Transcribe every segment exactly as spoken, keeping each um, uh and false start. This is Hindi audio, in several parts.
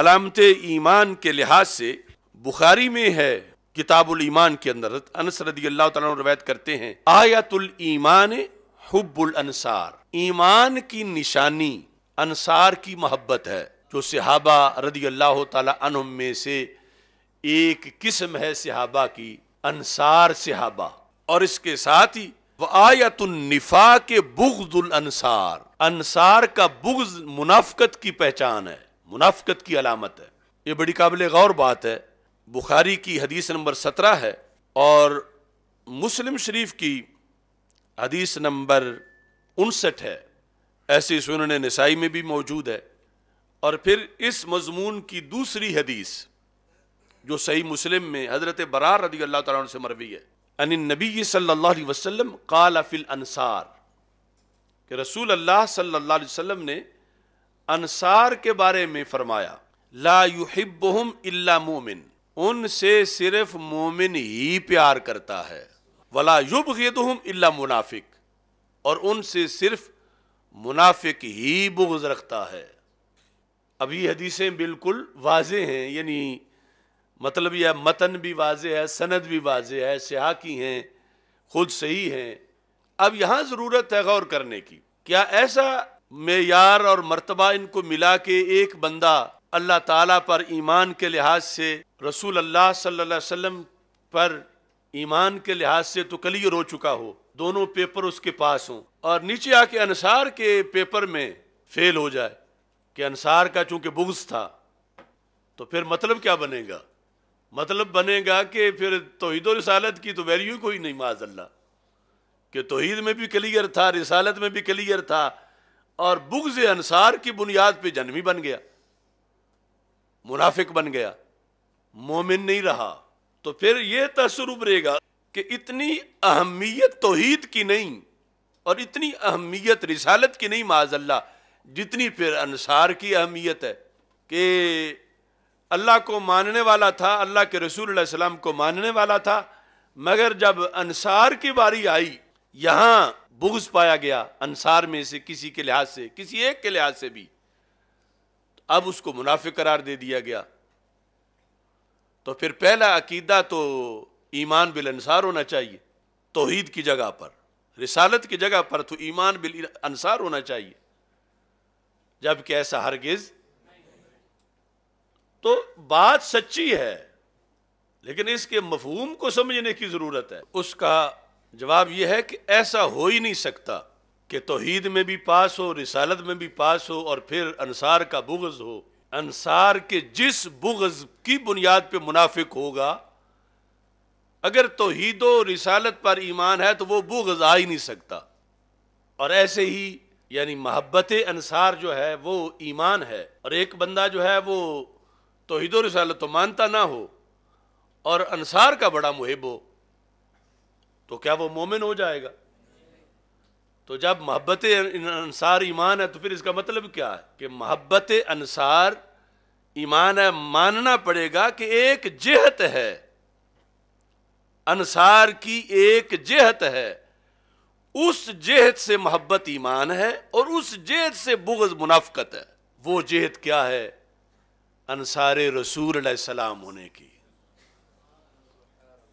अलामत ईमान के लिहाज से बुखारी में है, किताबुल ईमान के अंदर अनस रदियल्लाहु तआला अन्हु रवायत करते हैं, आयतुल ईमान हुब्बुल अंसार, ईमान की निशानी अंसार की मोहब्बत है। जो सहाबा रदियल्लाहु तआला अन्हुम में से एक किस्म है सहाबा की, अंसार सहाबा। और इसके साथ ही आयतुन निफा के बुग़्दुल अंसार, अंसार का बुग़्ज़ मुनाफकत की पहचान है, मुनाफकत की अलामत है। ये बड़ी काबिल गौर बात है। बुखारी की हदीस नंबर सत्रह है और मुस्लिम शरीफ की हदीस नंबर उनसठ है, ऐसे सुनन नसाई में भी मौजूद है। और फिर इस मजमून की दूसरी हदीस जो सही मुस्लिम में हजरत बरार रदी अल्लाह तआला अन्हु से मरवी है, अनिन नबी सल्लल्लाहु अलैहि वसल्लम क़ाला फ़िल अंसार, कि रसूल अल्लाह सल्लल्लाहु अलैहि वसल्लम ने अंसार के बारे में फरमाया, ला युहिब्बुहुम इल्ला मोमिन, उनसे सिर्फ मोमिन ही प्यार करता है, वला युबगिदुहुम इल्ला मुनाफिक, और उनसे सिर्फ मुनाफिक ही बुग़्ज़ रखता है। अभी हदीसें बिल्कुल वाज़े हैं, यानी मतलब यह मतन भी वाज़े है, सनद भी वाज़े है, सिहा की हैं, खुद सही हैं। अब यहाँ ज़रूरत है गौर करने की, क्या ऐसा मेयार और मर्तबा इनको मिला के एक बंदा अल्लाह ताला पर ईमान के लिहाज से, रसूल अल्लाह सल्लल्लाहु अलैहि वसल्लम पर ईमान के लिहाज से तो कल ही रो चुका हो, दोनों पेपर उसके पास हों, और नीचे आके अंसार के पेपर में फेल हो जाए कि अंसार का चूँकि बुग़्ज़ था, तो फिर मतलब क्या बनेगा? मतलब बनेगा कि फिर तौहीद और रिसालत की तो वैल्यू कोई नहीं, माज़ल्लाह, कि तौहीद में भी क्लियर था, रिसालत में भी क्लियर था, और बुग़्ज़ अंसार की बुनियाद पे जन्मी बन गया, मुनाफिक बन गया, मोमिन नहीं रहा। तो फिर ये तसर उभरेगा कि इतनी अहमियत तौहीद की नहीं और इतनी अहमियत रिसालत की नहीं माज़ल्लाह, जितनी फिर अंसार की अहमियत है, कि अल्लाह को मानने वाला था, अल्लाह के रसूल अलैहि सलाम को मानने वाला था, मगर जब अंसार की बारी आई, यहाँ बुग़्ज़ पाया गया अंसार में से किसी के लिहाज से, किसी एक के लिहाज से भी, अब उसको मुनाफिक करार दे दिया गया। तो फिर पहला अकीदा तो ईमान बिल अंसार होना चाहिए तौहीद की जगह पर, रिसालत की जगह पर तो ईमान बिल अंसार होना चाहिए, जबकि ऐसा हरगिज़। तो बात सच्ची है, लेकिन इसके मफहूम को समझने की ज़रूरत है। उसका जवाब यह है कि ऐसा हो ही नहीं सकता कि तौहीद में भी पास हो, रिसालत में भी पास हो, और फिर अंसार का बुग़्ज़ हो। अंसार के जिस बुग़्ज़ की बुनियाद पे मुनाफिक होगा, अगर तौहीद और रिसालत पर ईमान है तो वो बुग़्ज़ आ ही नहीं सकता। और ऐसे ही यानी मोहब्बत अंसार जो है वो ईमान है, और एक बंदा जो है वो तौहीद और रिसालत तो मानता ना हो और अंसार का बड़ा मुहिब हो, तो क्या वो मोमिन हो जाएगा? तो जब मोहब्बत अंसार ईमान है तो फिर इसका मतलब क्या है कि मोहब्बत अंसार ईमान है, मानना पड़ेगा कि एक जिहत है, अंसार की एक जिहत है, उस जिहत से मोहब्बत ईमान है और उस जिहत से बुग़्ज़ मुनाफकत है। वो जिहत क्या है? अंसारे रसूल अलैहिस्सलाम होने की,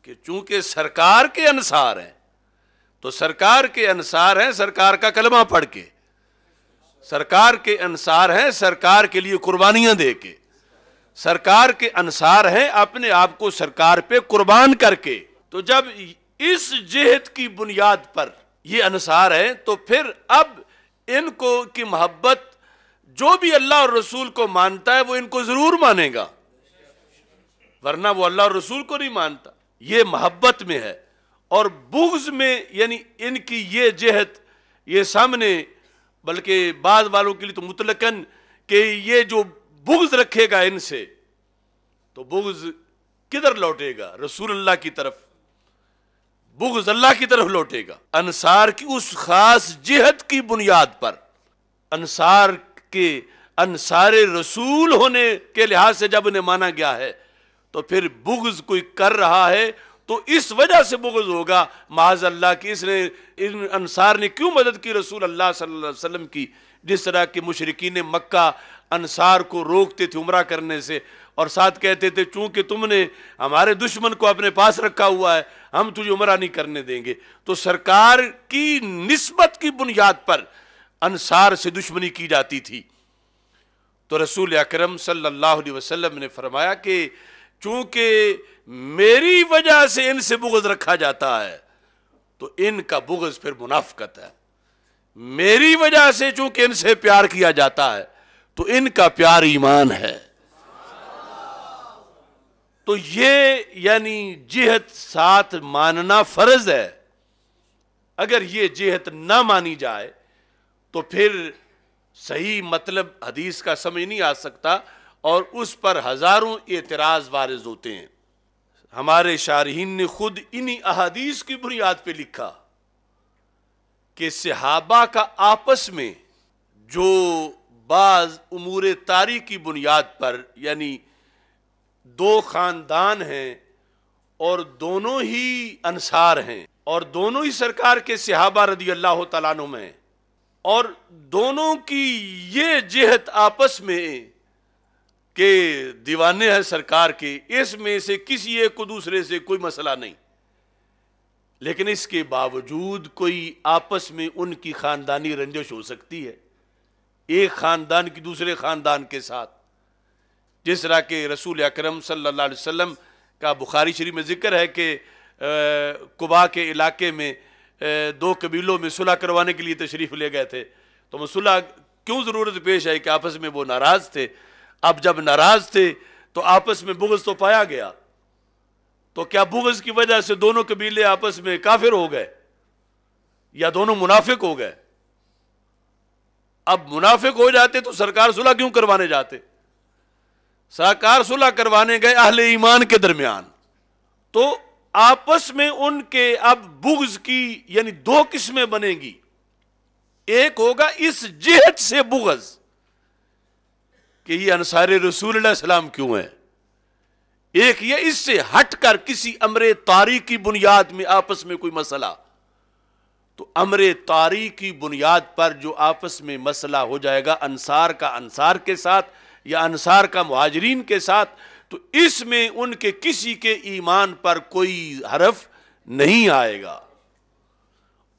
कि चूंकि सरकार के अंसार हैं तो सरकार के अंसार हैं सरकार का कलमा पढ़ के, सरकार के अंसार हैं सरकार के लिए कुर्बानियां दे के, सरकार के अंसार हैं अपने आप को सरकार पे कुर्बान करके। तो जब इस जिहत की बुनियाद पर ये अंसार हैं तो फिर अब इनको की मोहब्बत जो भी अल्लाह और रसूल को मानता है वो इनको जरूर मानेगा, वरना वो अल्लाह और रसूल को नहीं मानता। ये मोहब्बत में है, और बुग़्ज़ में यानी इनकी ये जिहत ये सामने, बल्कि बाद वालों के लिए तो मुतलकन कि ये जो बुग़्ज़ रखेगा इनसे तो बुग़्ज़ किधर लौटेगा? रसूल अल्लाह की तरफ, बुग़्ज़ अल्लाह की तरफ लौटेगा, अंसार की उस खास जिहत की बुनियाद पर, अंसार के अंसारे रसूल होने के लिहाज से जब उन्हें माना गया है तो फिर बुग़्ज़ कोई कर रहा है तो इस वजह से बुग़्ज़ होगा, माज़अल्लाह कि इसने इन अंसार ने क्यों मदद की रसूल अल्लाह सल्लल्लाहु अलैहि वसल्लम की, जिस तरह के मुशरिकीन मक्का अंसार को रोकते थे उम्रा करने से और साथ कहते थे चूंकि तुमने हमारे दुश्मन को अपने पास रखा हुआ है हम तुझे उम्रा नहीं करने देंगे। तो सरकार की निस्बत की बुनियाद पर अंसार से दुश्मनी की जाती थी। तो रसूल अकरम सल्लल्लाहु अलैहि वसल्लम ने फरमाया कि चूंकि मेरी वजह से इनसे बुग़्ज़ रखा जाता है तो इनका बुग़्ज़ फिर मुनाफकत है, मेरी वजह से चूंकि इनसे प्यार किया जाता है तो इनका प्यार ईमान है। तो ये यानी जिहत साथ मानना फ़र्ज़ है। अगर ये जिहत ना मानी जाए तो फिर सही मतलब हदीस का समझ नहीं आ सकता और उस पर हज़ारों एतराज़ वारिज होते हैं। हमारे शारहीन ने खुद इन्हीं अहादीस की बुनियाद पर लिखा कि सहाबा का आपस में जो बाज़ उमूर तारीख़ की बुनियाद पर यानी दो ख़ानदान हैं और दोनों ही अंसार हैं और दोनों ही सरकार के सहाबा रदी अल्लाह तआला अन्हुम हैं और दोनों की ये जिहत आपस में के दीवाने हैं सरकार के, इसमें से किसी एक को दूसरे से कोई मसला नहीं, लेकिन इसके बावजूद कोई आपस में उनकी ख़ानदानी रंजिश हो सकती है एक ख़ानदान की दूसरे ख़ानदान के साथ। जिस तरह के रसूल अकरम सल्लल्लाहु अलैहि वसल्लम का बुखारी शरीफ में ज़िक्र है कि कुबा के इलाके में दो कबीलों में सुलह करवाने के लिए तशरीफ़ ले गए थे। तो सुलह क्यों ज़रूरत पेश आई कि आपस में वो नाराज़ थे। अब जब नाराज़ थे तो आपस में बुग़्ज़ तो पाया गया, तो क्या बुग़्ज़ की वजह से दोनों कबीले आपस में काफिर हो गए या दोनों मुनाफिक हो गए? अब मुनाफिक हो जाते तो सरकार सुलह क्यों करवाने जाते? सरकार सुलह करवाने गए अहले ईमान के दरमियान। तो आपस में उनके अब बुग़्ज़ की यानी दो किस्में बनेंगी, एक होगा इस जिहत से बुग़्ज़ कि ये अंसारे रसूल अल्लाह सलाम क्यों है, एक ये इससे हटकर किसी अमरे तारीख़ की बुनियाद में आपस में कोई मसला। तो अमरे तारीख़ की बुनियाद पर जो आपस में मसला हो जाएगा अंसार का अंसार के साथ या अंसार का मुहाजिरीन के साथ, तो इसमें उनके किसी के ईमान पर कोई हरफ नहीं आएगा।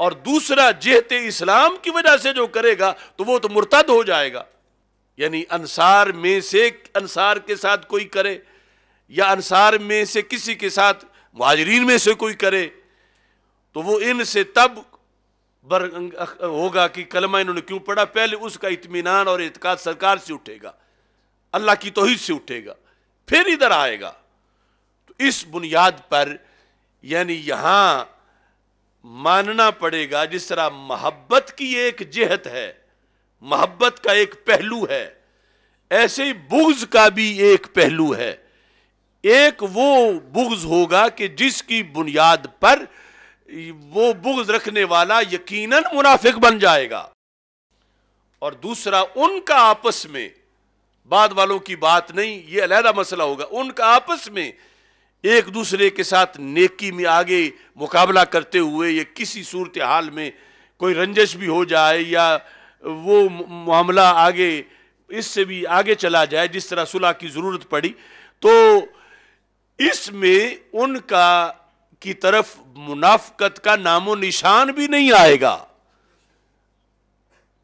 और दूसरा जेहते इस्लाम की वजह से जो करेगा तो वो तो मुर्तद हो जाएगा, यानी अंसार में से अंसार के साथ कोई करे या अंसार में से किसी के साथ मुहाजिरीन में से कोई करे तो वो इनसे तब बर होगा कि कलमा इन्होंने क्यों पढ़ा, पहले उसका इत्मीनान और इतकाद सरकार से उठेगा, अल्लाह की तौहीद से उठेगा, फिर इधर आएगा। तो इस बुनियाद पर यानी यहाँ मानना पड़ेगा। जिस तरह मोहब्बत की एक जिहत है, मोहब्बत का एक पहलू है, ऐसे ही बुग़्ज़ का भी एक पहलू है। एक वो बुग़्ज़ होगा कि जिसकी बुनियाद पर वो बुग़्ज़ रखने वाला यकीनन मुनाफिक बन जाएगा, और दूसरा उनका आपस में, बाद वालों की बात नहीं, ये अलहदा मसला होगा, उनका आपस में एक दूसरे के साथ नेकी में आगे मुकाबला करते हुए या किसी सूरत हाल में कोई रंजिश भी हो जाए या वो मामला आगे इससे भी आगे चला जाए जिस तरह सुलह की ज़रूरत पड़ी, तो इसमें उनका की तरफ मुनाफकत का नामो निशान भी नहीं आएगा,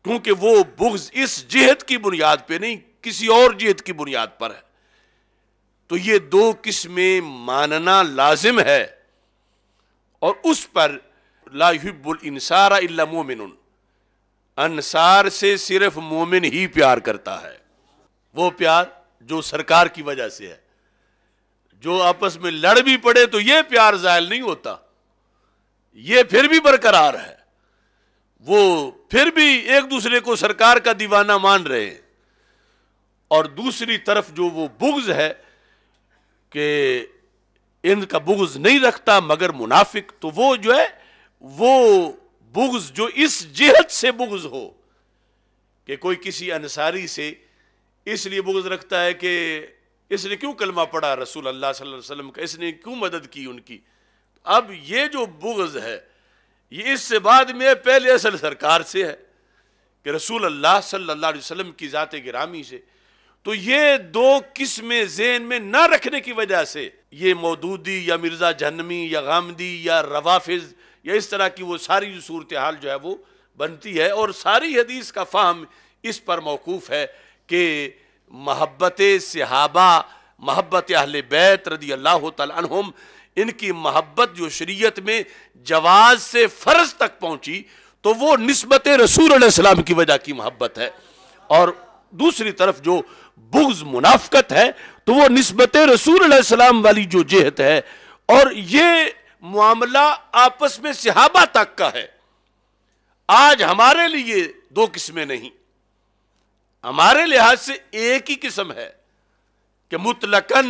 क्योंकि वो बुग़्ज़ इस जिहत की बुनियाद पे नहीं किसी और जिहत की बुनियाद पर है। तो ये दो किस्में मानना लाजिम है और उस पर ला युहिब्बुल इंसारा इल्ला मोमिनुन, अंसार से सिर्फ मोमिन ही प्यार करता है। वो प्यार जो सरकार की वजह से है, जो आपस में लड़ भी पड़े तो ये प्यार जायल नहीं होता, ये फिर भी बरकरार है, वो फिर भी एक दूसरे को सरकार का दीवाना मान रहे हैं। और दूसरी तरफ जो वो बुग़्ज़ है कि इनका बुग़्ज़ नहीं रखता मगर मुनाफिक, तो वो जो है वो बुग़्ज़ जो इस जिहत से बुग़्ज़ हो कि कोई किसी अंसारी से इसलिए बुग़्ज़ रखता है कि इसने क्यों कलमा पढ़ा रसूल अल्लाह सल्लल्लाहु अलैहि वसल्लम का, इसने क्यों मदद की उनकी। अब ये जो बुग़्ज़ है ये इससे बाद में पहले असल सरकार से है कि रसूल अल्लाह सल्लल्लाहु अलैहि वसल्लम की ज़ात-ए-गिरामी से तो ये दो किस्में ज़हन में ना रखने की वजह से ये मौदूदी या मिर्ज़ा जहन्नमी या गामदी या रवाफिज या इस तरह की वो सारी सूरत हाल जो है वो बनती है। और सारी हदीस का फ़हम इस पर मौकूफ़ है कि महब्बत सहाबा, महब्बत अहले बैत रदी अल्लाह तआला अन्हुम, इनकी महब्बत जो शरीयत में जवाज़ से फ़र्ज़ तक पहुँची तो वो निस्बत रसूल अलैहि सलाम की वजह की महब्बत है। और दूसरी तरफ जो बुग़्ज़ मुनाफ़क़त है तो वो निस्बत रसूल अलैहि सलाम वाली जो जेहत है। और ये मामला आपस में सहाबा तक का है। आज हमारे लिए दो किस्में नहीं, हमारे लिहाज से एक ही किस्म है कि मुतलकन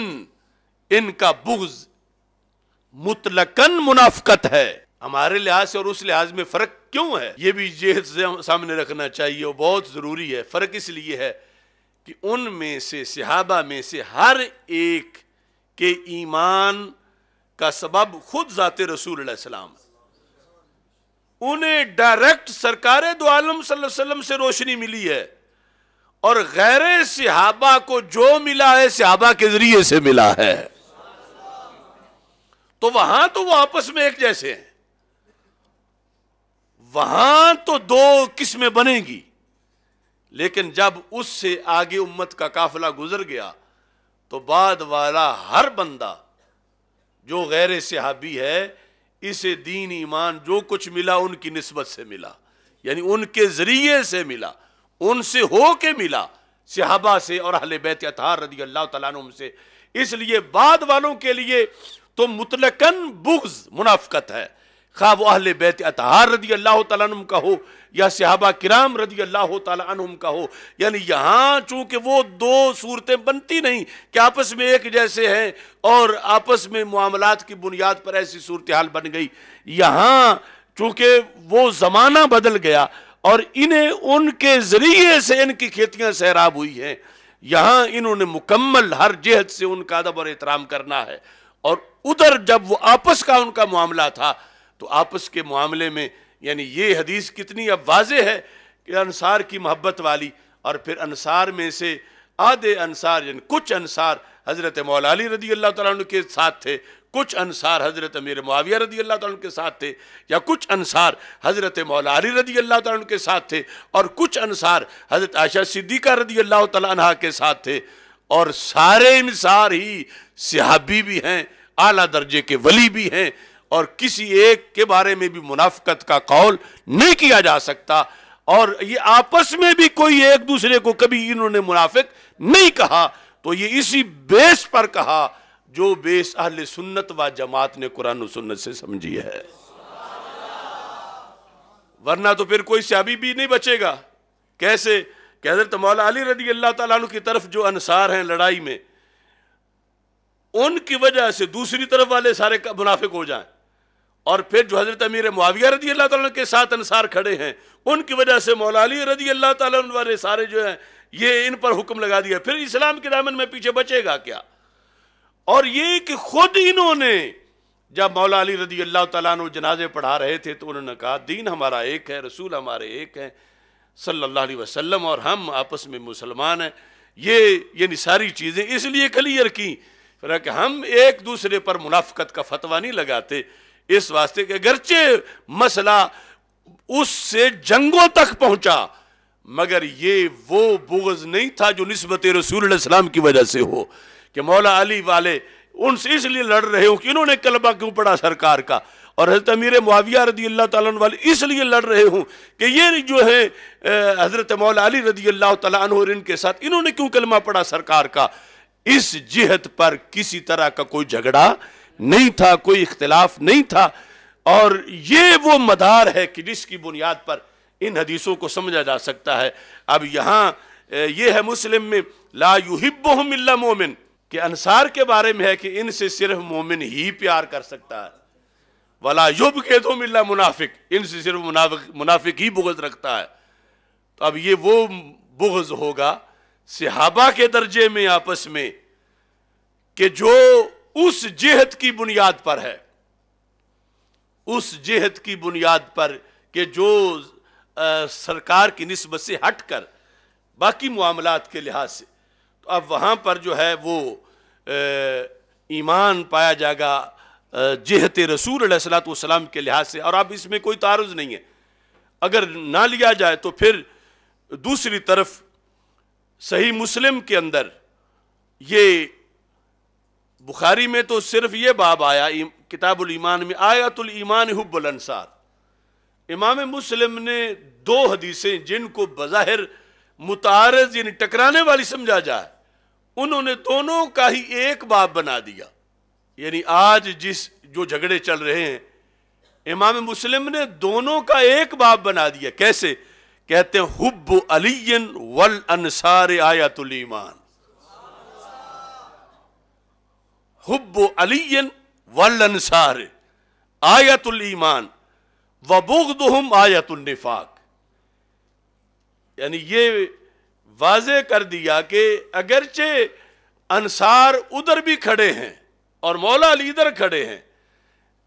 इनका बुग़्ज़, मुतलकन मुनाफ़क़त है हमारे लिहाज से। और उस लिहाज में फ़र्क क्यों है, ये भी जेहत सामने रखना चाहिए और बहुत ज़रूरी है। फ़र्क इसलिए है कि उनमें से, सहाबा में से हर एक के ईमान का सबब खुद ज़ाते रसूल अलैहि सलाम, उन्हें डायरेक्ट सरकार दो आलम सल्लल्लाहु अलैहि वसल्लम से रोशनी मिली है और गैर सहाबा को जो मिला है सहाबा के ज़रिए से मिला है। तो वहाँ तो वो आपस में एक जैसे हैं, वहाँ तो दो किस्में बनेगी। लेकिन जब उससे आगे उम्मत का काफिला गुजर गया तो बाद वाला हर बंदा जो गैर सहाबी है इसे दीन ईमान जो कुछ मिला उनकी निस्बत से मिला, यानी उनके ज़रिए से मिला, उनसे हो के मिला, सहाबा से और अहले बैत अतहार रज़ी अल्लाह तआला अन्हुम से। इसलिए बाद वालों के लिए तो मुतलकन बुग़्ज़ मुनाफ़क़त है, खा वो अहले बैत अतहार रज़ी अल्लाह तआला अन्हुम का हो या सहाबा किराम रज़ी अल्लाह तआला अन्हुम का हो। यानी यहाँ चूँकि वो दो सूरतें बनती नहीं कि आपस में एक जैसे हैं और आपस में मुआमलात की बुनियाद पर ऐसी सूरत हाल बन गई, यहाँ चूँकि वो ज़माना बदल गया और इन्हें उनके ज़रिए से इनकी खेतियाँ सैराब हुई हैं, यहाँ इन्होंने मुकम्मल हर जहत से उनका अदब और एहतराम करना है। और उधर जब वो आपस का उनका मामला था तो आपस के मामले में, यानी ये हदीस कितनी अब वाज़े है कि अंसार की मोहब्बत वाली। और फिर अंसार में से आधे अंसार यानी कुछ अंसार हज़रत मौला अली रज़ी अल्लाह तआला अन्हु के साथ थे, कुछ अंसार हज़रत अमीर मुआविया रज़ी अल्लाह तआला अन्हु के साथ थे, या कुछ अंसार हज़रत मौला अली रज़ी अल्लाह तआला अन्हु के साथ थे, और कुछ अंसार हज़रत आयशा सिद्दीक़ा रज़ी अल्लाह तआला अन्हा के साथ थे। और सारे अंसार ही सहाबी भी हैं, आला दर्जे के वली भी हैं, और किसी एक के बारे में भी मुनाफ़क़त का कौल नहीं किया जा सकता। और ये आपस में भी कोई एक दूसरे को कभी इन्होंने मुनाफिक नहीं कहा। तो ये इसी बेस पर कहा जो बेस अहले सुन्नत व जमात ने कुरान और सुन्नत से समझी है, वरना तो फिर कोई सहाबी भी नहीं बचेगा। कैसे कि हज़रत मौला अली रज़ी अल्लाह तआला अन्हु की तरफ जो अंसार हैं लड़ाई में, उनकी वजह से दूसरी तरफ वाले सारे मुनाफिक हो जाएं, और फिर जो हज़रत अमीर मुआविया रज़ी अल्लाह तआला के साथ अंसार खड़े हैं उनकी वजह से मौला अली रज़ी अल्लाह तआला वाले सारे जो हैं ये इन पर हुक्म लगा दिया, फिर इस्लाम के दामन में पीछे बचेगा क्या। और ये कि खुद इन्होंने जब मौला अली रज़ी अल्लाह तआला अन्हु जनाजे पढ़ा रहे थे तो उन्होंने कहा दीन हमारा एक है, रसूल हमारे एक हैं सल्लल्लाहु अलैहि वसल्लम, और हम आपस में मुसलमान हैं। ये यानी सारी चीज़ें इसलिए क्लियर की कि हम एक दूसरे पर मुनाफ़क़त का फतवा नहीं लगाते, इस वास्ते के अगरचे मसला उससे जंगों तक पहुंचा मगर ये वो बुग़्ज़ नहीं था जो निस्बत रसूल अलैहि सलाम की वजह से हो कि मौला अली वाले उनसे इसलिए लड़ रहे हो कि इन्होंने कलमा क्यों पढ़ा सरकार का, और हज़रत अमीर मुआविया रज़ी अल्लाह तआला अन्हु वाले इसलिए लड़ रहे हों कि ये जो है हज़रत मौला अली रज़ी अल्लाह तआला अन्हु और इनके साथ इन्होंने क्यों कलमा पढ़ा सरकार का। इस जिहत पर किसी तरह का कोई झगड़ा नहीं था, कोई इख्तिलाफ नहीं था। और ये वो मदार है कि जिसकी बुनियाद पर इन हदीसों को समझा जा सकता है। अब यहाँ ये है मुस्लिम में ला युहिब्बुहुम इल्ला मोमिन, के अंसार के बारे में है कि इनसे सिर्फ मोमिन ही प्यार कर सकता है। वला युबगिदुहुम इल्ला मुनाफिक, इनसे सिर्फ मुनाफिक मुनाफिक ही बुग़्ज़ रखता है। तो अब ये वो बुग़्ज़ होगा सहाबा के दर्जे में आपस में कि जो उस जिहत की बुनियाद पर है, उस जिहत की बुनियाद पर कि जो आ, सरकार की निस्बत से हट कर बाकी मामलात के लिहाज से। तो अब वहाँ पर जो है वो ईमान पाया जाएगा जहत रसूल अलैहिस्सलातु वस्सलाम के लिहाज से, और अब इसमें कोई तारुज़ नहीं है। अगर ना लिया जाए तो फिर दूसरी तरफ सही मुस्लिम के अंदर, ये बुखारी में तो सिर्फ ये बाब आया किताबुल ईमान में, आयतुल ईमान हुब्बुल अंसार, इमाम मुस्लिम ने दो हदीसें जिनको बज़ाहिर मुतारज़ यानी टकराने वाली समझा जाए, उन्होंने दोनों का ही एक बाब बना दिया। यानी आज जिस जो झगड़े चल रहे हैं, इमाम मुस्लिम ने दोनों का एक बाब बना दिया। कैसे? कहते हैं हुब्बु अलियन वल अंसार आयतुल ईमान, हुब्बु अलियन वल अंसार आयतुल ईमान व बुग़्दुहुम आयतुन निफाक। यानी ये वाजे कर दिया कि अगरचे अंसार उधर भी खड़े हैं और मौला अली इधर खड़े हैं,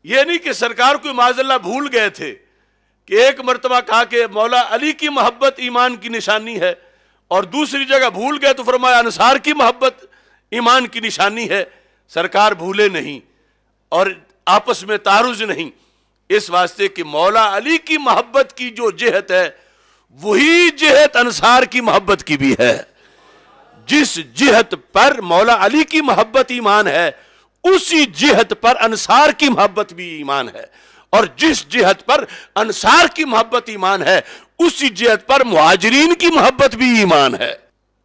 ये नहीं कि सरकार को माजल्ला भूल गए थे कि एक मरतबा कहा कि मौला अली की मोहब्बत ईमान की निशानी है, और दूसरी जगह भूल गए तो फरमाया अंसार की मोहब्बत ईमान की निशानी है। सरकार भूले नहीं और आपस में तारुज़ नहीं, इस वास्ते कि मौला अली की मोहब्बत की जो जिहत है वही जिहत अंसार की मोहब्बत की भी है। जिस जिहत पर मौला अली की मोहब्बत ईमान है, उसी जिहत पर अंसार की मोहब्बत भी ईमान है, और जिस जिहत पर अंसार की मोहब्बत ईमान है, उसी जिहत पर मुहाजिरीन की मोहब्बत भी ईमान है।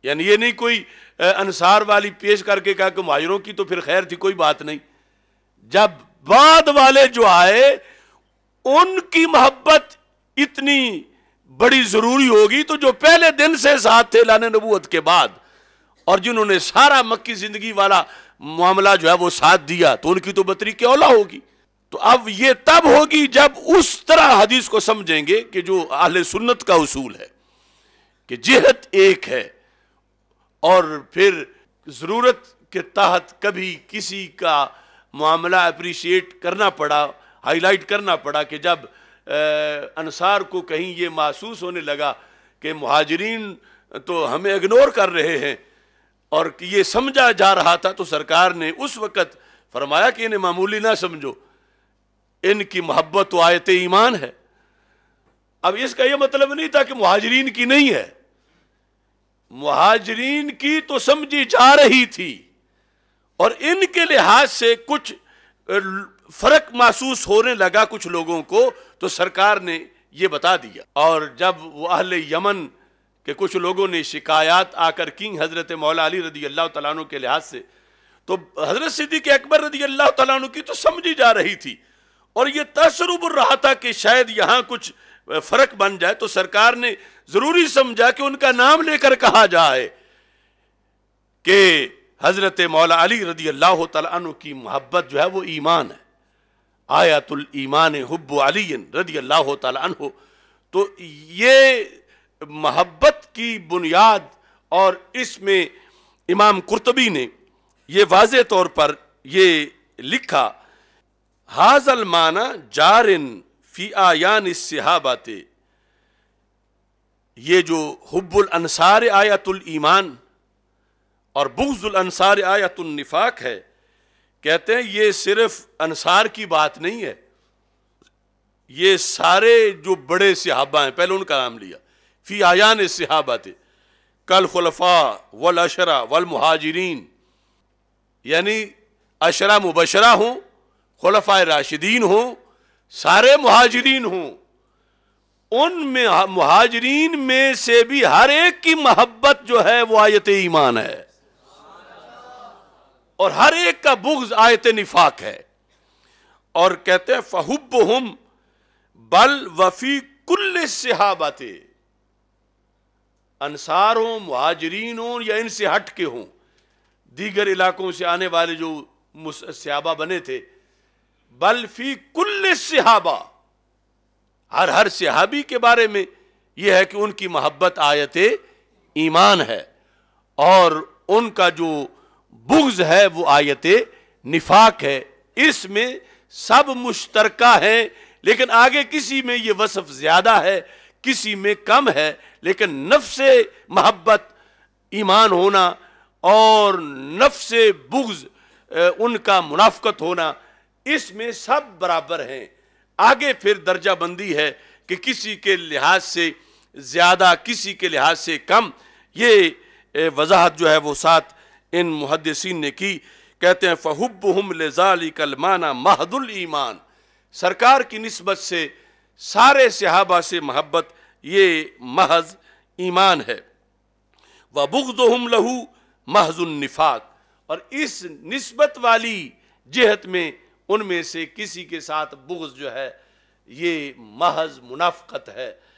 यानी ये नहीं कोई अंसार वाली पेश करके कहा कि मुहाजिरों की तो फिर खैर थी, कोई बात नहीं, जब बाद वाले जो आए उनकी मोहब्बत इतनी बड़ी जरूरी होगी तो जो पहले दिन से साथ थे लाने नबूवत के बाद, और जिन्होंने सारा मक्की जिंदगी वाला मामला जो है वो साथ दिया, तो उनकी तो बतरी की औला होगी। तो अब ये तब होगी जब उस तरह हदीस को समझेंगे कि जो अहले सुन्नत का उसूल है कि जिहत एक है, और फिर ज़रूरत के तहत कभी किसी का मामला अप्रिशिएट करना पड़ा, हाईलाइट करना पड़ा कि जब अंसार को कहीं ये महसूस होने लगा कि मुहाजिरीन तो हमें इग्नोर कर रहे हैं और ये समझा जा रहा था, तो सरकार ने उस वक़्त फरमाया कि इन्हें मामूली ना समझो, इनकी मोहब्बत तो आयत ईमान है। अब इसका यह मतलब नहीं था कि मुहाजिरीन की नहीं है, मुहाजिरीन की तो समझी जा रही थी, और इनके लिहाज से कुछ फर्क महसूस होने लगा कुछ लोगों को, तो सरकार ने यह बता दिया। और जब वो अहले यमन के कुछ लोगों ने शिकायत आकर की हजरत मौला अली रदी अल्लाह तआला अन्हु के लिहाज से, तो हजरत सिद्दीक़ अकबर रदी अल्लाह तआला अन्हु की तो समझी जा रही थी, और ये तसरुब रहा था कि शायद यहाँ कुछ फर्क बन जाए, तो सरकार ने जरूरी समझा कि उनका नाम लेकर कहा जाए कि हजरत मौला अली रदी अल्लाह तआला अन्हु की मोहब्बत जो है वो ईमान है, आयतुल ईमान हुब्बु अली रदी अल्लाह तआला अन्हु। तो ये मोहब्बत की बुनियाद, और इसमें इमाम कुर्तबी ने ये वाज़े तौर पर ये लिखा, हाजल माना जारिन फी आयान सहाबाते, ये जो हुब्बुल अंसार आयतुल ईमान और बुग़्ज़ुल अंसार आयतुल निफाक है, कहते हैं ये सिर्फ अंसार की बात नहीं है, ये सारे जो बड़े सहाबा हैं, पहले उनका नाम लिया, फी आयान सहाबाते कल खुलफा वल अशरा वल मुहाजिरीन, यानी अशरा मुबशरा हों, खुलफाए राशिदीन हों, सारे मुहाजिरीन हों, उनमें मुहाजिरीन में से भी हर एक की मोहब्बत जो है वो आयत ईमान है, और हर एक का बुग़्ज़ आयत निफाक है। और कहते हैं फहुब्बुहुम बल वफी कुल्ल सहाबाते, अंसार हों, मुहाजिरीन हों, या इनसे हट के हों, दीगर इलाकों से आने वाले जो सहाबा बने थे, बल फी कुल्ल सहाबा, हर हर सहाबी के बारे में यह है कि उनकी मोहब्बत आयत ईमान है, और उनका जो बुग़्ज़ है वो आयत निफाक है। इसमें सब मुश्तरका है, लेकिन आगे किसी में ये वसफ़ ज़्यादा है, किसी में कम है, लेकिन नफ्स मोहब्बत ईमान होना और नफ्स बुग़्ज़ उनका मुनाफ़क़त होना, इसमें सब बराबर हैं। आगे फिर दर्जा बंदी है कि किसी के लिहाज से ज़्यादा किसी के लिहाज से कम। ये वजाहत जो है वो साथ इन मुहद्दिसीन ने की। कहते हैं फ़हुब्बुहुम लिज़ालिकल माना महदुल ईमान, सरकार की निस्बत से सारे सहाबा से महब्बत ये महज ईमान है। व बुग़्ज़ुहुम लहू महजुन निफाक, और इस निस्बत वाली जिहत में उनमें से किसी के साथ बुग़्ज़ जो है ये महज मुनाफ़क़त है।